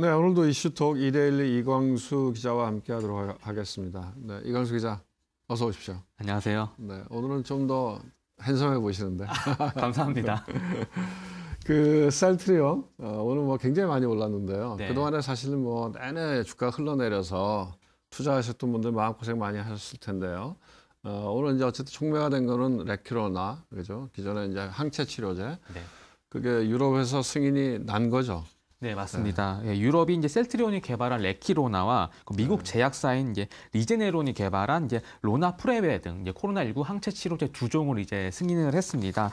네, 오늘도 이슈톡 이데일리 이광수 기자와 함께하도록 하겠습니다. 네, 이광수 기자, 어서 오십시오. 안녕하세요. 네, 오늘은 좀 더 핸섬해 보이시는데. 감사합니다. 그 셀트리온 오늘 뭐 굉장히 많이 올랐는데요. 네. 그동안에 사실은 뭐 내내 주가 흘러내려서 투자하셨던 분들 마음고생 많이 하셨을 텐데요. 오늘 이제 어쨌든 촉매가 된 거는 렉키로나, 그죠? 기존에 이제 항체 치료제. 네. 그게 유럽에서 승인이 난 거죠. 네, 맞습니다. 네. 유럽이 이제 셀트리온이 개발한 렉키로나와 미국 제약사인 이제 리제네론이 개발한 이제 로나프레베 등 이제 코로나19 항체 치료제 2종을 이제 승인을 했습니다.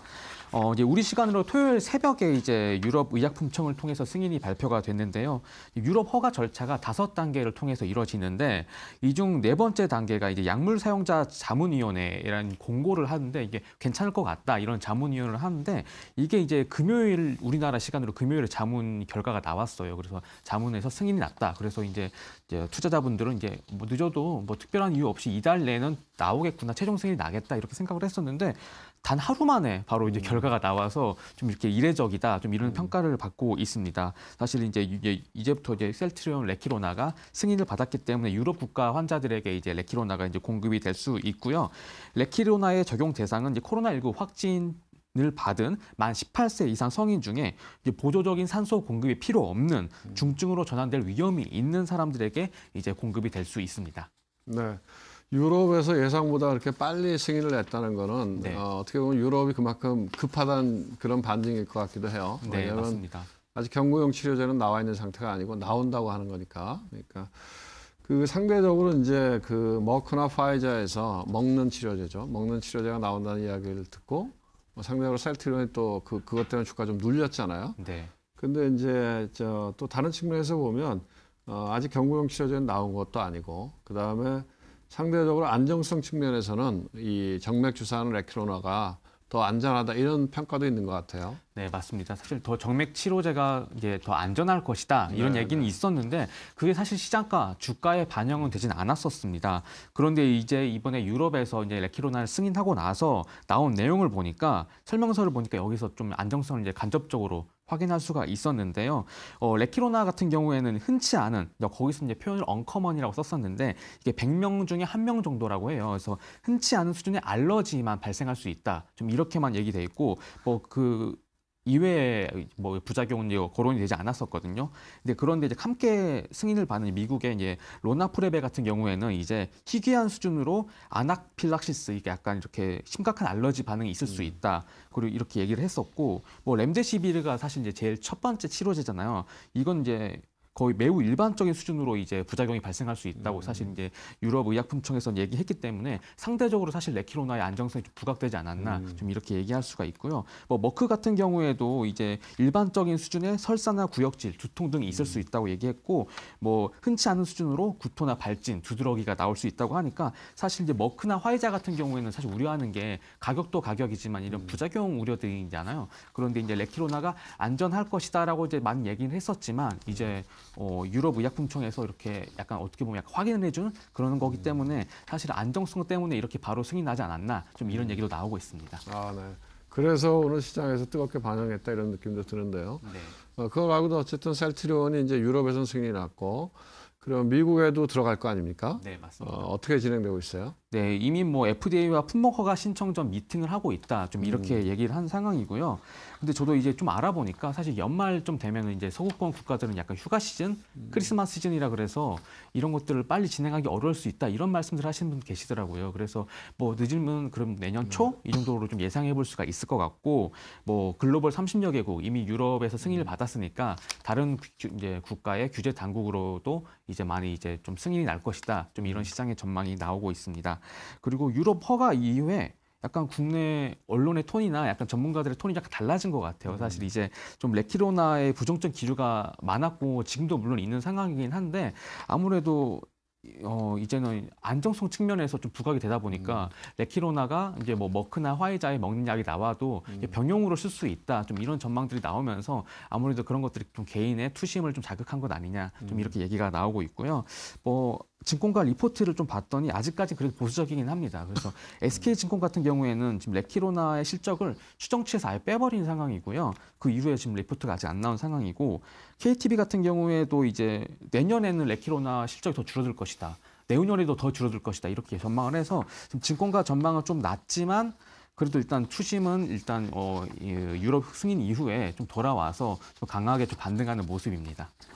이제 우리 시간으로 토요일 새벽에 이제 유럽 의약품청을 통해서 승인이 발표가 됐는데요. 유럽 허가 절차가 5단계를 통해서 이루어지는데 이 중 4번째 단계가 이제 약물 사용자 자문위원회라는 공고를 하는데 이게 괜찮을 것 같다 이런 자문위원회를 하는데 이게 이제 금요일 우리나라 시간으로 금요일에 자문 결과가 나왔어요. 그래서 자문에서 승인이 났다. 그래서 이제 투자자분들은 이제 뭐 늦어도 뭐 특별한 이유 없이 이달 내는 나오겠구나, 최종 승인이 나겠다 이렇게 생각을 했었는데 단 하루 만에 바로 이제 결과가 나와서 좀 이렇게 이례적이다, 좀 이런 평가를 받고 있습니다. 사실 이제부터 이제 셀트리온 렉키로나가 승인을 받았기 때문에 유럽 국가 환자들에게 이제 렉키로나가 이제 공급이 될 수 있고요. 렉키로나의 적용 대상은 이제 코로나19 확진 을 받은 만 18세 이상 성인 중에 이제 보조적인 산소 공급이 필요 없는 중증으로 전환될 위험이 있는 사람들에게 이제 공급이 될 수 있습니다. 네, 유럽에서 예상보다 이렇게 빨리 승인을 냈다는 거는 네. 어떻게 보면 유럽이 그만큼 급하다는 그런 반증일 것 같기도 해요. 네, 맞습니다. 아직 경구용 치료제는 나와 있는 상태가 아니고 나온다고 하는 거니까. 그러니까 그 상대적으로 이제 그 머크나 화이자에서 먹는 치료제죠. 먹는 치료제가 나온다는 이야기를 듣고. 상대적으로 셀트리온이 또 그것 때문에 주가 좀 눌렸잖아요. 네. 근데 이제 또 다른 측면에서 보면 아직 경구용 치료제는 나온 것도 아니고 그 다음에 상대적으로 안정성 측면에서는 이 정맥 주사하는 렉키로나가 더 안전하다 이런 평가도 있는 것 같아요. 네, 맞습니다. 사실 더 정맥 치료제가 이제 더 안전할 것이다 이런 네, 얘기는 네. 있었는데 그게 사실 시장가 주가에 반영은 되진 않았었습니다. 그런데 이제 이번에 유럽에서 이제 렉키로나를 승인하고 나서 나온 내용을 보니까 설명서를 보니까 여기서 좀 안정성을 이제 간접적으로 확인할 수가 있었는데요. 렉키로나 같은 경우에는 흔치 않은, 거기서 이제 표현을 언커먼이라고 썼었는데 이게 100명 중에 1명 정도라고 해요. 그래서 흔치 않은 수준의 알러지만 발생할 수 있다. 좀 이렇게만 얘기돼 있고 그 이외에 뭐 부작용은 거론이 되지 않았었거든요. 그런데 이제 함께 승인을 받은 미국의 이제 로나프레베 같은 경우에는 이제 희귀한 수준으로 아나필락시스 이게 약간 이렇게 심각한 알러지 반응이 있을 수 있다. 그리고 이렇게 얘기를 했었고 뭐 렘데시비르가 사실 이제 제일 첫 번째 치료제잖아요. 이건 이제 거의 매우 일반적인 수준으로 이제 부작용이 발생할 수 있다고 사실 이제 유럽 의약품청에서는 얘기했기 때문에 상대적으로 사실 렉키로나의 안정성이 좀 부각되지 않았나 좀 이렇게 얘기할 수가 있고요. 뭐 머크 같은 경우에도 이제 일반적인 수준의 설사나 구역질, 두통 등이 있을 수 있다고 얘기했고 뭐 흔치 않은 수준으로 구토나 발진, 두드러기가 나올 수 있다고 하니까 사실 이제 머크나 화이자 같은 경우에는 사실 우려하는 게 가격도 가격이지만 이런 부작용 우려들이잖아요. 그런데 이제 렉키로나가 안전할 것이다라고 이제 많은 얘기는 했었지만 이제 유럽 의약품청에서 이렇게 약간 어떻게 보면 약간 확인을 해주는 그런 거기 때문에 사실 안정성 때문에 이렇게 바로 승인하지 않았나 좀 이런 얘기도 나오고 있습니다. 아, 네. 그래서 오늘 시장에서 뜨겁게 반영했다 이런 느낌도 드는데요. 네. 그거 말고도 어쨌든 셀트리온이 이제 유럽에서는 승인이 났고 그럼 미국에도 들어갈 거 아닙니까? 네, 맞습니다. 어떻게 진행되고 있어요? 네, 이미 뭐 FDA와 품목 허가 신청 전 미팅을 하고 있다. 좀 이렇게 얘기를 한 상황이고요. 근데 저도 이제 좀 알아보니까 사실 연말 좀 되면 이제 서구권 국가들은 약간 휴가 시즌, 크리스마스 시즌이라 그래서 이런 것들을 빨리 진행하기 어려울 수 있다. 이런 말씀들 하시는 분 계시더라고요. 그래서 뭐 늦으면 그럼 내년 초 이 정도로 좀 예상해 볼 수가 있을 것 같고 뭐 글로벌 30여 개국 이미 유럽에서 승인을 받았으니까 다른 이제 국가의 규제 당국으로도 이제 많이 이제 좀 승인이 날 것이다. 좀 이런 시장의 전망이 나오고 있습니다. 그리고 유럽 허가 이후에 약간 국내 언론의 톤이나 약간 전문가들의 톤이 약간 달라진 것 같아요. 사실 이제 좀 렉키로나의 부정적 기류가 많았고 지금도 물론 있는 상황이긴 한데 아무래도 이제는 안정성 측면에서 좀 부각이 되다 보니까 렉키로나가 이제 뭐 머크나 화이자에 먹는 약이 나와도 병용으로 쓸 수 있다. 좀 이런 전망들이 나오면서 아무래도 그런 것들이 좀 개인의 투심을 좀 자극한 것 아니냐. 좀 이렇게 얘기가 나오고 있고요. 뭐 증권가 리포트를 좀 봤더니 아직까지 그래도 보수적이긴 합니다. 그래서 SK증권 같은 경우에는 지금 렉키로나의 실적을 추정치에서 아예 빼버린 상황이고요. 그 이후에 지금 리포트가 아직 안 나온 상황이고, KTB 같은 경우에도 이제 내년에는 렉키로나 실적이 더 줄어들 것이다, 내후년에도 더 줄어들 것이다, 이렇게 전망을 해서 지금 증권가 전망은 좀 낮지만 그래도 일단 투심은 일단 유럽 승인 이후에 좀 돌아와서 좀 강하게 좀 반등하는 모습입니다.